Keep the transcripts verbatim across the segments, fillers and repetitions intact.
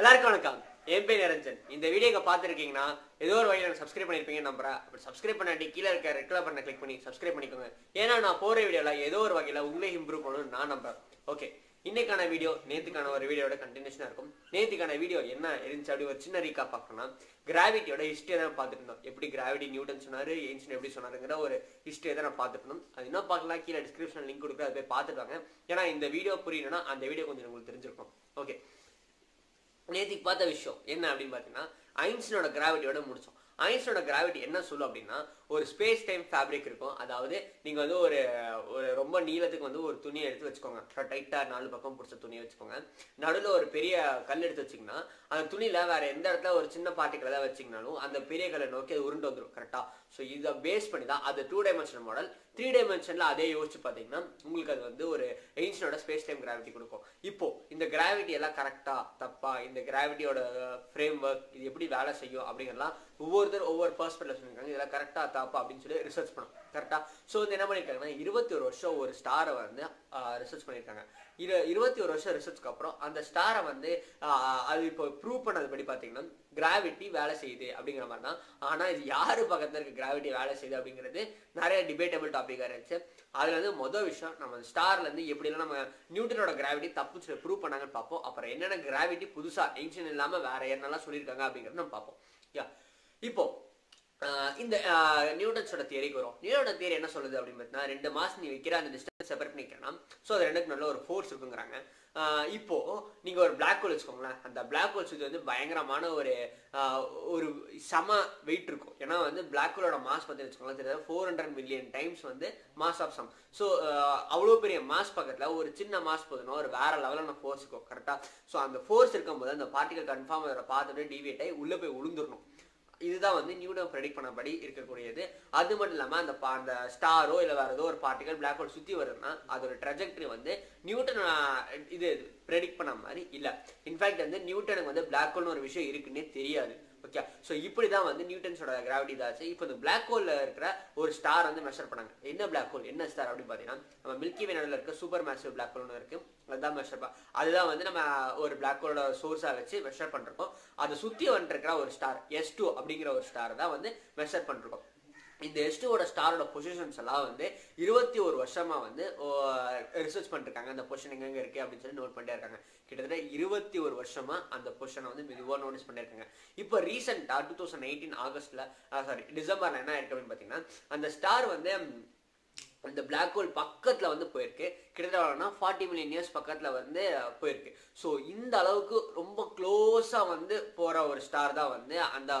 எல்லாருக்கும் வணக்கம். என் பேர் நிரஞ்சன். இந்த வீடியோக்கு பார்த்துருக்கீங்கன்னா ஏதோ ஒரு வகையில் சப்ஸ்கிரைப் பண்ணியிருப்பீங்க நம்புறேன். அப்படி சப்ஸ்கிரைப் பண்ணாட்டி கீழே இருக்க ரெட் கலர் பட்டனை கிளிக் பண்ணி சப்ஸ்கிரைப் பண்ணிக்கோங்க. ஏன்னா நான் போகிற வீடியோவில் ஏதோ ஒரு வகையில் உங்களை இம்ப்ரூவ் பண்ணணும்னு நான் நம்புறேன். ஓகே, இன்னைக்கான வீடியோ நேற்றுக்கான ஒரு வீடியோட கண்டினியூஷனாக இருக்கும். நேற்றுக்கான வீடியோ என்ன இருந்துச்சு அப்படி ஒரு சின்ன ரீகா பார்க்கணும்னா கிராவிட்டியோட ஹிஸ்டரியை தான் பார்த்துட்டு இருந்தோம். எப்படி கிராவிட்டி நியூட்டன் சொன்னார், ஏன்ஸ்டைன் எப்படி சொன்னாருங்கிற ஒரு ஹிஸ்டரியை தான் நான் பார்த்துட்டு இருந்தோம். அது என்ன பார்க்கலாம், கீழே டிஸ்கிரிப்ஷன் லிங்க் கொடுக்குற அது போய் பார்த்துட்டாங்க. ஏன்னா இந்த வீடியோ புரியணும்னா அந்த வீடியோ கொஞ்சம் உங்களுக்கு தெரிஞ்சிருக்கும். ஓகே, நேற்றுக்கு பார்த்த விஷயம் என்ன அப்படின்னு பார்த்தீங்கன்னா ஐன்ஸ்டீனோட கிராவிட்டியோட முடிச்சோம். ஐன்ஸ்டீனோட கிராவிட்டி என்ன சொல்லும் அப்படின்னா, ஒரு ஸ்பேஸ் டைம் ஃபேப்ரிக் இருக்கும். அதாவது நீங்கள் வந்து ஒரு ஒரு ரொம்ப நீளத்துக்கு வந்து ஒரு துணியை எடுத்து வச்சுக்கோங்க, டைட்டாக நாலு பக்கம் பிடிச்ச துணியை வச்சுக்கோங்க. நடுவில் ஒரு பெரிய கல் எடுத்து வச்சிங்கன்னா அந்த துணியில் வேறு எந்த இடத்துல ஒரு சின்ன பார்ட்டிகளை தான் வச்சிங்கனாலும் அந்த பெரிய கல்லை நோக்கி அது உருண்டு வந்துடும். கரெக்டாக ஸோ இதை பேஸ் பண்ணி தான் அது டூ டைமென்ஷன் மாடல். த்ரீ டைமென்ஷனில் அதே யோசிச்சு பார்த்தீங்கன்னா உங்களுக்கு அது வந்து ஒரு ஐன்ஸ்டீனோட ஸ்பேஸ் டைம் கிராவிட்டி கொடுக்கும். இப்போது இந்த கிராவிட்டி எல்லாம் கரெக்டாக தப்பா, இந்த கிராவிட்டியோட ஃப்ரேம் ஒர்க் இது எப்படி வேலை செய்யும் அப்படிங்கிறலாம் ஒவ்வொருத்தர் ஒவ்வொரு பர்ஸ்பெக்டிவ்ல சொல்லியிருக்காங்க. இதெல்லாம் கரெக்டாக தப்பா அப்படின்னு சொல்லி ரிசர்ச் பண்ணோம். கரெக்டாக ஸோ வந்து என்ன பண்ணியிருக்காங்கன்னா இருபத்தி ஒரு வருஷம் ஒரு ஸ்டாரை வந்து ரிசர்ச் பண்ணியிருக்காங்க. இரு இருபத்தி ஒரு வருஷம் ரிசர்ச்க்கு அப்புறம் அந்த ஸ்டாரை வந்து அது இப்போ ப்ரூவ் பண்ணதுபடி பார்த்தீங்கன்னா கிராவிட்டி வேலை செய்யுது அப்படிங்கிற மாதிரி தான். ஆனால் இது யார் பக்கத்தில் இருக்க கிராவிட்டி வேலை செய்யுது அப்படிங்கிறது நிறைய டிபேட்டபிள் டாப்பிக்காக இருந்துச்சு. அதில் வந்து மொதல் விஷயம் நம்ம ஸ்டார்லேருந்து எப்படிலாம் நம்ம நியூட்டனோட கிராவிட்டி தப்பு சொல்லி ப்ரூவ் பண்ணாங்கன்னு பார்ப்போம். அப்புறம் என்னென்ன கிராவிட்டி புதுசாக ஐன்ஸ்டீன் இல்லாமல் வேற என்னெல்லாம் சொல்லியிருக்காங்க அப்படிங்கிறத நம்ம பார்ப்போம். யா இப்போ இந்த நியூட்டன்ஸோட தியரிக்கு வரும். நியூட்டனோட தியரி என்ன சொல்லுது அப்படின்னு பார்த்தீங்கன்னா ரெண்டு மாசம் நீ வைக்கிற அந்த டிஸ்டன்ஸ் செப்பரேட் பண்ணிக்கிறனா ஸோ அது ரெண்டுக்கு நல்ல ஒரு ஃபோர்ஸ் இருக்குங்கிறாங்க. இப்போ நீங்கள் ஒரு பிளாக் ஹோல் வச்சுக்கோங்களேன். அந்த பிளாக் ஹோல் சுற்றி வந்து பயங்கரமான ஒரு ஒரு சம வெயிட் இருக்கும். ஏன்னா வந்து பிளாக் ஹோலோட மாஸ் பற்றி வச்சுக்கோங்களேன் தெரியாது, ஃபோர் ஹண்ட்ரட் மில்லியன் டைம்ஸ் வந்து மாஸ் ஆஃப் சம். ஸோ அவ்வளோ பெரிய மாஸ் பக்கத்தில் ஒரு சின்ன மாஸ் போதுன்னா ஒரு வேற லெவலான ஃபோர்ஸ் இருக்கும். கரெக்டாக ஸோ அந்த ஃபோர்ஸ் இருக்கும்போது அந்த பார்ட்டிகல் கன்ஃபார்ம் அதை பார்த்துட்டு டிவியேட் ஆகி உள்ளே போய் விழுந்துடணும். இதுதான் வந்து நியூட்டன் ப்ரெடிக்ட் பண்ணபடி இருக்கக்கூடியது. அது மட்டும் இல்லாமல் அந்த அந்த ஸ்டாரோ இல்லை வேறு ஏதோ ஒரு பார்ட்டிகல் பிளாக் ஹோல் சுற்றி வருதுன்னா அதோட ட்ரெஜெக்டரி வந்து நியூட்டன் இது ப்ரெடிக்ட் பண்ண மாதிரி இல்லை. இன்ஃபேக்ட் வந்து நியூட்டனுக்கு வந்து பிளாக் ஹோல்னு ஒரு விஷயம் இருக்குன்னே தெரியாது. ஓகே, ஸோ இப்படி தான் வந்து நியூட்டன்ஸோட கிராவிட்டி இதாச்சு. இப்போ இந்த பிளாக் ஹோலில் இருக்கிற ஒரு ஸ்டார் வந்து மெஷர் பண்ணாங்க. என்ன பிளாக் ஹோல் என்ன ஸ்டார் அப்படின்னு பார்த்தீங்கன்னா நம்ம மில்கி வே நடுவில் இருக்க சூப்பர் மேசிவ் பிளாக் ஹோல்னு இருக்குது. அதுதான் மெஷர் பண்ண அதுதான் வந்து நம்ம ஒரு பிளாக் ஹோலோட சோர்ஸாக வச்சு மெஷர் பண்ணிருக்கோம். அதை சுற்றி வந்துருக்கிற ஒரு ஸ்டார் எஸ் டூ அப்படிங்கிற ஒரு ஸ்டார் தான் வந்து மெஷர் பண்ணிருக்கோம். இந்த எஸ்டோட ஸ்டாரோட பொசிஷன்ஸ் எல்லாம் வந்து இருபத்தி ஒரு வருஷமாக வந்து ரிசர்ச் பண்ணிருக்காங்க. அந்த பொசிஷன் எங்கெங்கே இருக்குது அப்படின்னு சொல்லி நோட் பண்ணிட்டே இருக்காங்க. கிட்டத்தட்ட இருபத்தி ஒரு வருஷமாக அந்த பொசிஷனை வந்து மெதுவாக நோட்டீஸ் பண்ணியிருக்காங்க. இப்போ ரீசெண்டாக டூ தௌசண்ட் எயிட்டீன் ஆகஸ்டில் சாரி டிசம்பரில் என்ன இருக்குது அப்படின்னு பார்த்தீங்கன்னா அந்த ஸ்டார் வந்து அந்த பிளாக் ஹோல் பக்கத்தில் வந்து போயிருக்கு. கிட்டத்தட்ட ஃபார்ட்டி மில்லியன் இயர்ஸ் பக்கத்தில் வந்து போயிருக்கு. ஸோ இந்த அளவுக்கு ரொம்ப க்ளோஸாக வந்து போகிற ஒரு ஸ்டார் தான் வந்து அந்த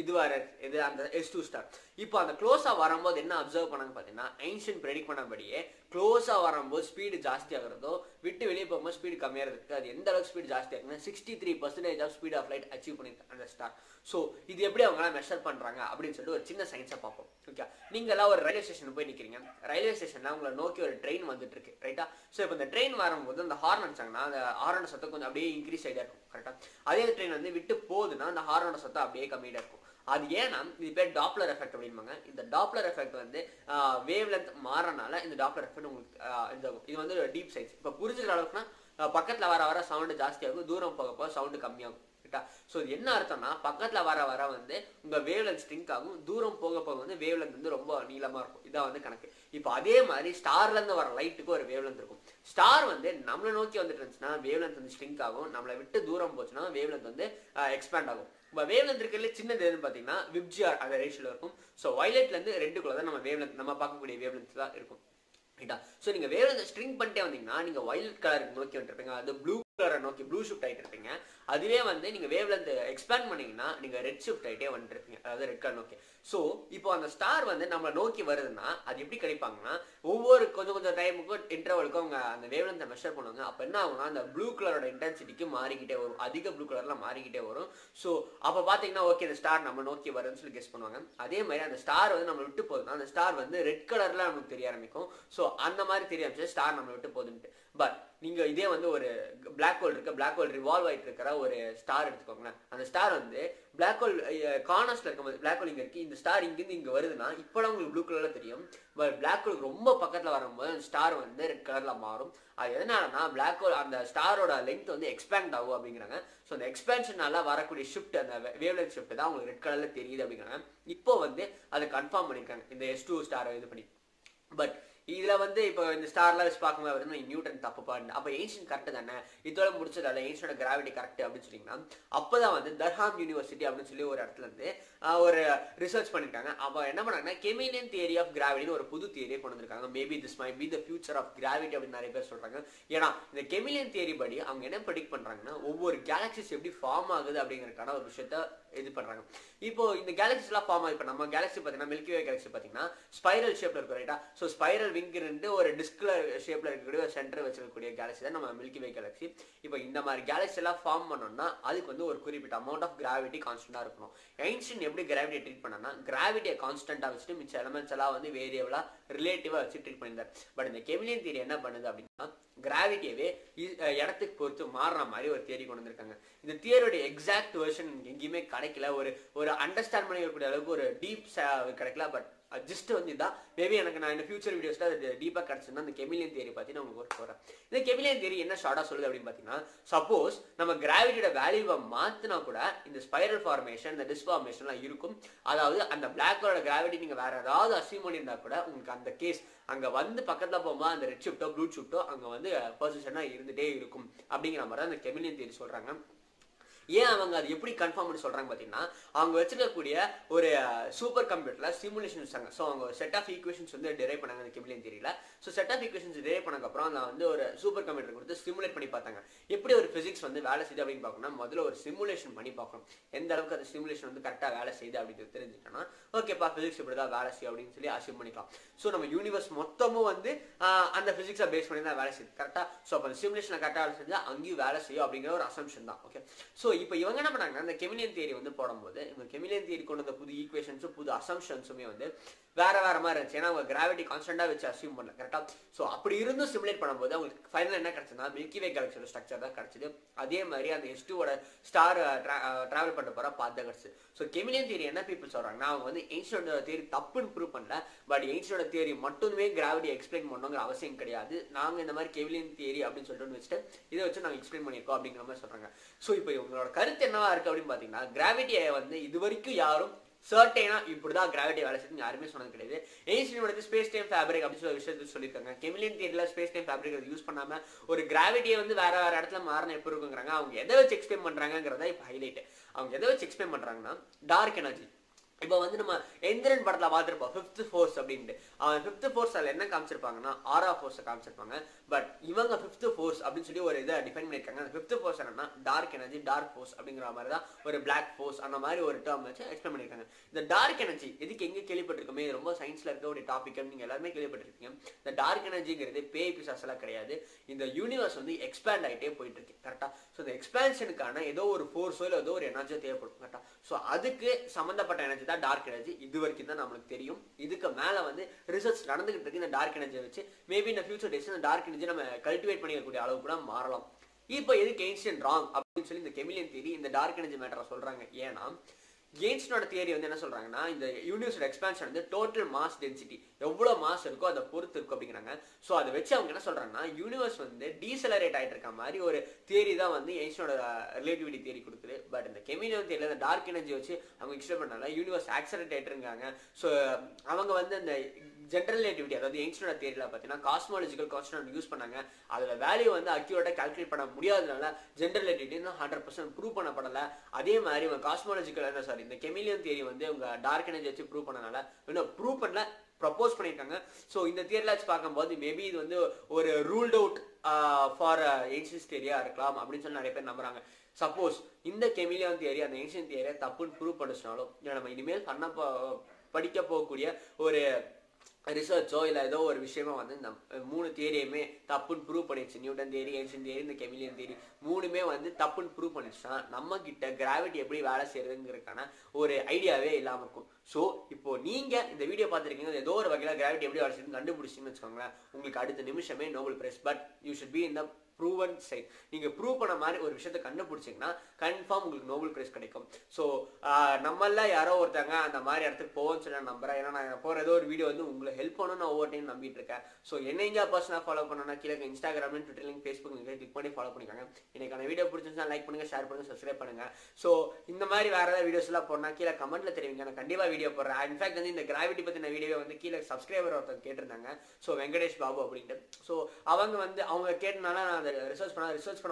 இதுவாக இது அந்த எஸ் டூ ஸ்டார். இப்போ அந்த க்ளோஸாக வரும்போது என்ன அப்சர்வ் பண்ணாங்க பார்த்தீங்கன்னா ஐன்ஸ்டீன் ப்ரெடிக்ட் பண்ணபடியே க்ளோஸாக வரும்போது ஸ்பீடு ஜாஸ்தி ஆகிறதோ விட்டு வெளியே போகும்போது ஸ்பீடு கம்மியாக இருக்குது. அது எந்த அளவுக்கு ஸ்பீடு ஜாஸ்தி ஆகுதுன்னா sixty three percentage of speed of light achieve பண்ணியிருக்காங்க அந்த ஸ்டார். ஸோ இது எப்படி அவங்களாம் மெஷர் பண்ணுறாங்க அப்படின்னு சொல்லிட்டு ஒரு சின்ன சயின்ஸை பார்ப்போம். ஓகே, நீங்கள்லாம் ஒரு ரயில்வே ஸ்டேஷன் போய் நிற்கிறீங்க. ரயில்வே ஸ்டேஷனில் உங்களை நோக்கி ஒரு ட்ரெயின் வந்துட்டு இருக்கு. ரைட்டா, ஸோ இப்போ இந்த ட்ரெயின் வரும்போது அந்த ஹார்ன் அடிச்சாங்கன்னா அந்த ஹார்னோட சத்தம் கொஞ்சம் அப்படியே இன்க்ரீஸ் ஆகிட்டா இருக்கும். கரெக்டாக அதே ட்ரெயின் வந்து விட்டு போகுதுன்னா அந்த ஹார்னோட சத்தம் அப்படியே கம்மியாக இருக்கும். அது ஏன்னா இது பேர் டாப்ளர் எஃபெக்ட் அப்படின்பாங்க. இந்த டாப்ளர் எஃபெக்ட் வந்து வேவ் லென்த் மாறனால இந்த டாப்ளர் எஃபெக்ட் உங்களுக்கு இந்த இது வந்து டீப் சைன்ஸ். இப்போ புரிஞ்சுக்கிற அளவுக்குன்னா பக்கத்தில் வர வர சவுண்டு ஜாஸ்தியாகும், தூரம் போக போக சவுண்டு கம்மியாகும். கரெக்டா, ஸோ இது என்ன அர்த்தம்னா பக்கத்தில் வர வர வந்து உங்கள் வேவ் லென்த் ஸ்ட்ரிங்க் ஆகும், தூரம் போக போக வந்து வேவ் லென்த் வந்து ரொம்ப நீளமாக இருக்கும். இதான் வந்து கணக்கு. இப்போ அதே மாதிரி ஸ்டார்லேருந்து வர லைட்டுக்கு ஒரு வேவ் லென்த் இருக்கும். ஸ்டார் வந்து நம்மளை நோக்கி வந்துட்டு இருந்துச்சுன்னா வேவ் லென்த் வந்து ஸ்ட்ரிங்க் ஆகும், நம்மளை விட்டு தூரம் போச்சுன்னா வேவ் லென்த் வந்து எக்ஸ்பேண்ட் ஆகும். இப்போ வேவ்லென்த் இருக்கிறதுல சின்னது எதுன்னு பார்த்தீங்கன்னா விப்ஜிஆர் அந்த ரேஷியோவில் இருக்கும். ஸோ வயலட்லேருந்து ரெண்டுக்குள்ள தான் நம்ம வேவ்லென்த் நம்ம பார்க்கக்கூடிய வேவ்லென்த் தான் இருக்கும். ரைட்டா, ஸோ நீங்கள் வேவ்லென்த் ஸ்ட்ரிங் பண்ணிட்டே வந்தீங்கன்னா நீங்கள் வயலட் கலருக்கு நோக்கி வந்துருப்பீங்க, அது ப்ளூ கலரை நோக்கி ப்ளூ ஷிஃப்ட் ஆகிட்டு இருப்பீங்க. அதுவே வந்து நீங்கள் வேவ்லென்த் எக்ஸ்பேண்ட் பண்ணிங்கன்னா நீங்கள் ரெட் ஷிஃப்ட் ஆகிட்டே வந்துருப்பீங்க, அதாவது ரெட் கலர் நோக்கி. ஸோ இப்போ அந்த ஸ்டார் வந்து நம்ம நோக்கி வருதுன்னா அது எப்படி கிடைப்பாங்கன்னா ஒவ்வொரு கொஞ்சம் கொஞ்சம் டைமுக்கும் இன்டர்வலுக்கும் அவங்க அந்த வேவ்லெந்தை மெஷர் பண்ணுவாங்க. அப்போ என்ன ஆகும்னா அந்த ப்ளூ கலரோட இன்டென்சிட்டிக்கு மாறிக்கிட்டே வரும், அதிக ப்ளூ கலர்லாம் மாறிக்கிட்டே வரும். ஸோ அப்போ பார்த்தீங்கன்னா ஓகே இந்த ஸ்டார் நம்ம நோக்கி வருதுன்னு சொல்லி கெஸ் பண்ணுவாங்க. அதே மாதிரி அந்த ஸ்டார் வந்து நம்ம விட்டு போகுதுன்னா அந்த ஸ்டார் வந்து ரெட் கலரில் நமக்கு தெரிய ஆரம்பிக்கும். ஸோ அந்த மாதிரி தெரிய ஆரம்பிச்சு ஸ்டார் நம்ம விட்டு போகுதுன்ட்டு. பட் நீங்க இதே வந்து ஒரு black hole இருக்க black hole revolve ஆயிட்டு இருக்கற ஒரு ஸ்டார் எடுத்துக்கோங்க. அந்த ஸ்டார் வந்து black hole கார்னர்ஸ்ல இருக்கும்போது black hole இங்க இருக்கு, இந்த ஸ்டார் இங்க இருந்து இங்க வருதுன்னா இப்போலாம் உங்களுக்கு ப்ளூ கலர்ல தெரியும். பட் black hole ரொம்ப பக்கத்துல வரும்போது அந்த ஸ்டார் வந்து ரெட் கலர்ல மாறும். அது எதனாலனா black hole அந்த ஸ்டாரோட லெங்த் வந்து எக்ஸ்பேண்ட் ஆகும் அப்படிங்கறாங்க. சோ அந்த எக்ஸ்பேன்ஷனால வரக்கூடிய ஷிஃப்ட் அந்த வேவ்லென்த் ஷிஃப்ட் தான் உங்களுக்கு ரெட் கலர்ல தெரியுது அப்படிங்கறாங்க. இப்போ வந்து அதை கன்ஃபார்ம் பண்ணிருக்காங்க இந்த S two ஸ்டாரை இது பண்ணி. பட் இதுல வந்து இப்போ இந்த ஸ்டார்லாம் வச்சு பார்க்கும்போது பார்த்தீங்கன்னா நியூட்டன் தப்பு பாருங்க, அப்போ எயின்ஸ்டைன் கரெக்ட் தானே, இதோட முடிச்சதால எயின்ஸ்டைனோட கிராவிட்டி கரெக்ட் அப்படின்னு சொன்னீங்கன்னா அப்போதான் வந்து டர்ஹாம் யூனிவர்சிட்டி அப்படின்னு சொல்லி ஒரு இடத்துல இருந்து ஒரு ரிசர்ச் பண்ணிருக்காங்க. அப்போ என்ன பண்ணாங்கன்னா கெமிலியன் தியரி ஆஃப் கிராவிட்டின்னு ஒரு புது தியரியை கொண்டு வந்திருக்காங்க. Maybe this might be the future of gravity அப்படின்னு நிறைய பேர் சொல்றாங்க. ஏன்னா இந்த கெமிலியன் தியரி படி அவங்க என்ன ப்ரெடிக்ட் பண்றாங்கன்னா ஒவ்வொரு கேலக்சிஸ் எப்படி ஃபார்ம் ஆகுது அப்படிங்கறதுக்கான ஒரு விஷயத்த இது பண்றாங்க. இப்போ இந்த கேலக்சிஸ் எல்லாம் ஃபார்ம் ஆகி இப்போ நம்ம கேலக்சி பார்த்தீங்கன்னா மில்கி வே கேலக்சி பார்த்தீங்கன்னா ஸ்பைரல் ஷேப்ல இருக்கும் ரைட்டா. ஸோ ஸ்பைரல் விங்கு ரெண்டு ஒரு டிஸ்க்ல ஷேப்ல இருக்கக்கூடிய சென்டர் வச்சிருக்கக்கூடிய கேலக்சி தான் நம்ம மில்கி வே கேலக்சி. இப்போ இந்த மாதிரி கேலக்சி எல்லாம் ஃபார்ம் பண்ணோம்னா அதுக்கு வந்து ஒரு குறிப்பிட்ட அமௌண்ட் ஆஃப் கிராவிட்டி கான்ஸ்டன்டா இருக்கணும். ஐன்ஸ்டைன் எப்படி கிராவிட்டியை ட்ரீட் பண்ணனா கிராவிட்டியை கான்ஸ்டன்டா வச்சுட்டு மிச்ச எலமெண்ட்ஸ் எல்லாம் வந்து வேரியபிளா ரிலேட்டிவா வச்சு ட்ரீட் பண்ணியிருந்தார். பட் இந்த கெமிலியன் தியரி என்ன பண்ணுது அப்படின்னா கிராவிட்டியவே இடத்துக்கு பொறுத்து மாறுற மாதிரி ஒரு தியரி கொண்டு வந்திருக்காங்க. இந்த தியரியோட எக்ஸாக்ட் வெர்ஷன் எங்கேயுமே கிடைக்கல, ஒரு ஒரு அண்டர்ஸ்டாண்ட் பண்ணி இருக்கக்கூடிய அளவுக்கு ஒரு டீப் கிடைக்கல. பட் ஜஸ்ட் வந்து இதான் மேபி எனக்கு நான் இந்த ஃபியூச்சர் வீடியோஸ்ல அது டீப்பா கிடைச்சதுன்னா அந்த கெமிலியன் தியரி பத்தி நான் உங்களுக்கு போறேன். இந்த கெமிலியன் தியரி என்ன ஷார்ட்டா சொல்லுது அப்படின்னு பாத்தீங்கன்னா சப்போஸ் நம்ம கிராவிட்டியோட வேல்யூவை மாத்தினா கூட இந்த ஸ்பைரல் ஃபார்மேஷன் இந்த டிஸ்ஃபார்மேஷன் எல்லாம் இருக்கும். அதாவது அந்த பிளாக் ஹோலோட கிராவிட்டி நீங்க வேற ஏதாவது அசியூம் பண்ணியிருந்தா கூட உங்களுக்கு அந்த கேஸ் அங்க வந்து பக்கத்துல போகும்போது அந்த ரெட் ஷிஃப்டோ ப்ளூ ஷிஃப்டோ அங்க வந்து பர்சிஸ்டன்டா இருந்துட்டே இருக்கும் அப்படிங்கிற மாதிரி தான் அந்த கெமிலியன் தியரி சொல்றாங்க. ஏன் அவங்க அது எப்படி கன்ஃபார்ம் பண்ணி சொல்றாங்க பாத்தீங்கன்னா அவங்க வச்சிருக்கக்கூடிய ஒரு சூப்பர் கம்ப்யூட்டர்ல சிமுலேஷன் வச்சாங்க. ஸோ அவங்க செட் ஆஃப் ஈக்குவேஷன்ஸ் வந்து டிரைவ் பண்ணாங்க அந்த கெமிலியன் தியரியில. So set of equations derive பண்ணக்கப்புறம் நான் வந்து ஒரு சூப்பர் கம்ப்யூட்டர் கொடுத்து சிமுலேட் பண்ணி பார்த்தாங்க எப்படி ஒரு பிசிக்ஸ் வந்து வேலை செய்யுது அப்படின்னு பார்க்கணும்னா முதல்ல ஒரு சிமுலேஷன் பண்ணி பார்க்கணும், எந்த அளவுக்கு அந்த சிமுலேஷன் வந்து கரெக்டாக வேலை செய்யுது அப்படின்னு தெரிஞ்சுட்டோம்னா ஓகேப்பா பிசிக்ஸ் இப்படிதான் வேலை செய்யும் அப்படின்னு சொல்லி அசியூம் பண்ணிக்கலாம். ஸோ நம்ம யூனிவர்ஸ் மொத்தமும் வந்து அந்த பிசிக்ஸை பேஸ் பண்ணி தான் வேலை செய்யுது கரெக்டா. ஸோ அப்போ அந்த சிமுலேஷன் கரெக்டாக வேலை செஞ்சா அங்கேயும் வேலை செய்யும் அப்படிங்கிற ஒரு அசம்ஷன் தான். ஓகே ஸோ இப்போ இவங்க என்ன பண்ணாங்கன்னா இந்த கெமிலியன் தியரி வந்து போடும்போது இவங்க கெமிலியன் தியரி கொண்டு வந்த புது ஈக்குவேஷன்ஸும் புது அசம்ஷன்ஸுமே வந்து வேற வேற மாதிரி இருந்துச்சு. ஏன்னா அவங்க கிராவிட்டி கான்ஸ்டன்டா வச்சு அசியூம் பண்ணல கரெக்டா. ஸோ அப்படி இருந்தும் சிமுலேட் பண்ணும்போது அவங்களுக்கு ஃபைனல் என்ன கிடைச்சதுன்னா மில்கி வே கேலக்சியோட ஸ்ட்ரக்சர் தான் கிடைச்சது. அதே மாதிரி அந்த எஸ்2வோட ஸ்டார் டிராவல் பண்ண போற பாத் தான் கிடைச்சது. ஸோ கெமிலியன் தியரி என்ன பீப்புள் சொல்றாங்கன்னா அவங்க வந்து எயின்ஸ்டைனோட தியரி தப்புன்னு ப்ரூவ் பண்ணல, பட் எயின்ஸ்டைனோட தியரி மட்டுமே கிராவிட்டி எக்ஸ்பிளைன் பண்ணுங்கிற அவசியம் கிடையாது. நாங்க இந்த மாதிரி கெமிலியன் தியரி அப்படின்னு சொல்லிட்டு வச்சுட்டு இதை வச்சு நாங்கள் எக்ஸ்பிளைன் பண்ணியிருக்கோம் அப்படிங்கிற மாதிரி சொல்றாங்க. ஸோ இப்போ இவங்களோட கருத்து என்னவா இருக்கு அப்படின்னு பாத்தீங்கன்னா கிராவிட்டியை வந்து இது வரைக்கும் யாரும் சர்டேனா இப்படிதான் கிராவிட்டி வேலை செய்யுது யாருமே சொன்னது கிடையாது. எயின்ஸ்டைனோட ஸ்பேஸ் டைம் ஃபேப்ரிக் அப்படின்னு சொல்லி விஷயத்தை சொல்லியிருக்காங்க. கெமிலியன் தியரியில ஸ்பேஸ் டைம் ஃபேப்ரிக் அதை யூஸ் பண்ணாம ஒரு கிராவிட்டியை வந்து வேற வேற இடத்துல மாறின எப்படி இருக்குங்கிறாங்க. அவங்க எதை வச்சு எக்ஸ்பிளைன் பண்றாங்கிறத இப்போ ஹைலைட். அவங்க எதை வச்சு எக்ஸ்பிளைன் பண்றாங்கன்னா டார்க் எனர்ஜி. இப்போ வந்து நம்ம எந்திரன் படத்தில் பார்த்துருப்போம் ஃபிஃப்த் ஃபோர்ஸ் அப்படின்ட்டு, அவன் ஃபிஃப்த் ஃபோர்ஸ் அதில் என்ன காமிச்சிருப்பாங்கன்னா ஆரா ஃபோர்ஸை காமிச்சிருப்பாங்க. பட் இவங்க ஃபிஃப்த் ஃபோர்ஸ் அப்படின்னு சொல்லி ஒரு இதை டிஃபைன் பண்ணியிருக்காங்க. அந்த ஃபிஃப்த் ஃபோர்ஸ் என்னன்னா டார்க் எனர்ஜி டார்க் ஃபோர்ஸ் அப்படிங்கிற மாதிரி தான் ஒரு பிளாக் ஃபோர்ஸ் அந்த மாதிரி ஒரு டேர்ம் வச்சு எக்ஸ்பிளைன் பண்ணியிருக்காங்க. இந்த டார்க் எனர்ஜி இதுக்கு எங்கே கேள்விப்பட்டிருக்கோமே, ரொம்ப சயின்ஸில் இருக்க ஒரு டாபிக் நீங்கள் எல்லாருமே கேள்விப்பட்டிருக்கீங்க. இந்த டார்க் எனர்ஜிங்கிறது பேய் பிசாஸ் எல்லாம் கிடையாது, இந்த யூனிவர்ஸ் வந்து எக்ஸ்பேண்ட் ஆகிட்டே போயிட்டு இருக்கு கரெக்டாக. ஸோ இந்த எக்ஸ்பேன்ஷனுக்கான ஏதோ ஒரு ஃபோர்ஸோ இல்லை ஏதோ ஒரு எனர்ஜியோ தேவைப்படும் கரெக்டாக. ஸோ அதுக்கு சம்மந்தப்பட்ட எனர்ஜி தான் டார்க் எனர்ஜி. இது வரைக்கும் தான் நமக்கு தெரியும். இதுக்கு மேல வந்து ரிசர்ச் நடந்துகிட்டு இருக்கு. இந்த டார்க் எனர்ஜியை வச்சு மேபி இந்த ஃபியூச்சர் டேஸ் இந்த டார்க் எனர்ஜி நம்ம கல்டிவேட் பண்ணிக்கக்கூடிய அளவு கூட மாறலாம். இப்போ எதுக்கு எயின்ஸ்டைன் ராங் அப்படின்னு சொல்லி இந்த கெமிலியன் தியரி இந்த டார்க் எனர்ஜி மேட்டரை சொல்றாங்க. ஏன்னா எயின்ஸ்டைனோட தியரி வந்து என்ன சொல்றாங்கன்னா இந்த யூனிவர்ஸோட எக்ஸ்பான்ஷன் வந்து டோட்டல் மாஸ் டென்சிட்டி எவ்வளவு மாஸ் இருக்கோ அதை பொறுத்து இருக்கும் அப்படிங்கிறாங்க. ஸோ அதை வச்சு அவங்க என்ன சொல்றாங்கன்னா யூனிவர்ஸ் வந்து டீசலரேட் ஆகிட்டு இருக்க மாதிரி ஒரு தியரி தான் வந்து எயின்ஸ்டைனோட ரிலேட்டிவிட்டி தியரி கொடுக்குது. பட் இந்த கெமிலியன் தியரியில இந்த டார்க் எனர்ஜி வச்சு அவங்க எக்ஸ்பிளைன் பண்ணால யூனிவர்ஸ் ஆக்சலரேட் ஆகிட்டு இருக்காங்க. ஸோ அவங்க வந்து இந்த ஜெனரல் ரிலேட்டிவிட்டி அதாவது எயின்ஸ்டைனோட தியரியில பார்த்தீங்கன்னா காஸ்மாலஜிக்கல் கான்ஸ்டன்ட் யூஸ் பண்ணாங்க. அதில் வேல்யூ வந்து அக்யூரேட்டா கால்குலேட் பண்ண முடியாததுனால ஜெனரல் ரிலேட்டிவிட்டி தான் ஹண்ட்ரட் பர்சன்ட் ப்ரூவ் பண்ணப்படலை. அதே மாதிரி இவங்க காஸ்மாலஜிக்கல் சாரி இந்த கெமிலியன் தியரி வந்து இவங்க டார்க் எனர்ஜி வச்சு ப்ரூவ் பண்ணனால இன்னும் ப்ரூவ் பண்ணல ப்ரப்போஸ் பண்ணியிருக்காங்க. ஸோ இந்த தியரியில வச்சு பார்க்கும்போது மேபி இது வந்து ஒரு ரூல்ட் அவுட் ஃபார் எயின்ஸ்டைன்ஸ் தியரியா இருக்கலாம் அப்படின்னு சொல்லி நிறைய பேர் நம்புறாங்க. சப்போஸ் இந்த கெமிலியன் தியரி அந்த எயின்ஸ்டைன் தியரியை தப்புன்னு ப்ரூவ் பண்ணிச்சுனாலும் நம்ம இனிமேல் பண்ண படிக்க போகக்கூடிய ஒரு ரிசர்ச்சோ இல்லை ஏதோ ஒரு விஷயமா வந்து இந்த மூணு தியரியுமே தப்புன்னு ப்ரூவ் பண்ணிடுச்சு. நியூட்டன் தியரி எயின்ஸ்டைன் தியரி இந்த கெமிலியன் தியரி மூணுமே வந்து தப்புன்னு ப்ரூவ் பண்ணிடுச்சுன்னா நம்ம கிட்ட கிராவிட்டி எப்படி வேலை செய்யறதுங்கிறதுக்கான ஒரு ஐடியாவே இல்லாமல் இருக்கும். ஸோ இப்போ நீங்க இந்த வீடியோ பார்த்துருக்கீங்க ஏதோ ஒரு வகையில் கிராவிட்டி எப்படி வேலை செய்யுதுன்னு கண்டுபிடிச்சின்னு வச்சுக்கோங்களேன், உங்களுக்கு அடுத்த நிமிஷமே Nobel prize. But you should be இந்த proven sign. You prove that you can confirm the Nobel Prize. So, if you want to go to the number, you can help you. So, if you want to follow Instagram, Twitter, Facebook, you can follow the video. Like, share, subscribe. So, if you want to videos, comment video. In fact, in the gravity video, you subscribe to so, Venkatesh Babu. So, research research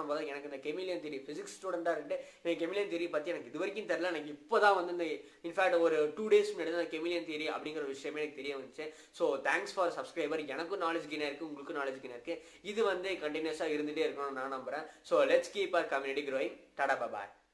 Chameleon theory physics student Chameleon theory பத்தி எனக்கு இதுவரைக்கும் தெரியல எனக்கு இப்போதான் வந்து இந்த in fact ஒரு two days முன்னாடி தான் Chameleon theory அப்படிங்கற விஷயமே எனக்கு தெரிய வந்துச்சு so thanks for subscriber எனக்கு knowledge gain இருக்கு உங்களுக்கு knowledge gain இருக்கு இது வந்து கண்டினியூஸா இருந்துட்டே இருக்கணும் நான் நம்பறேன் so let's keep our community growing tada bye bye